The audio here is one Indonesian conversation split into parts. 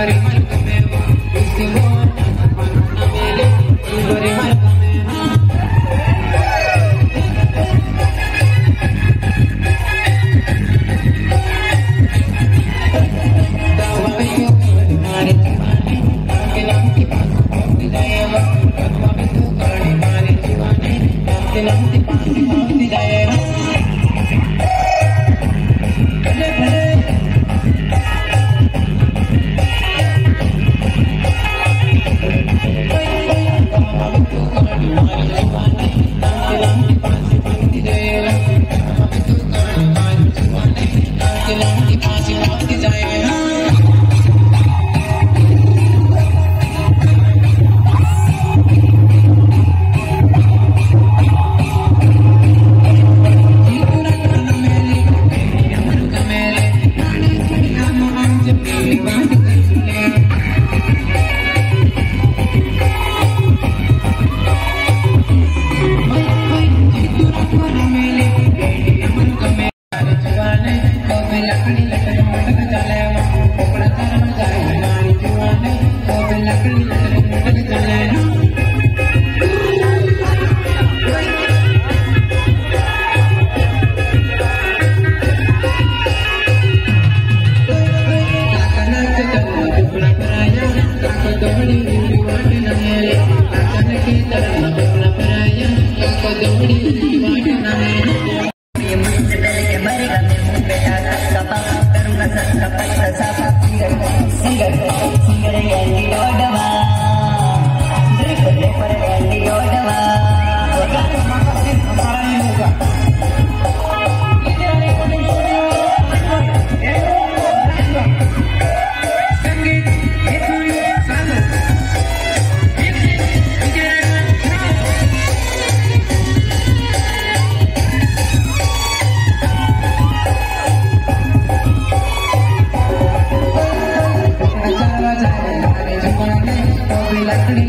Terima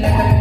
kasih.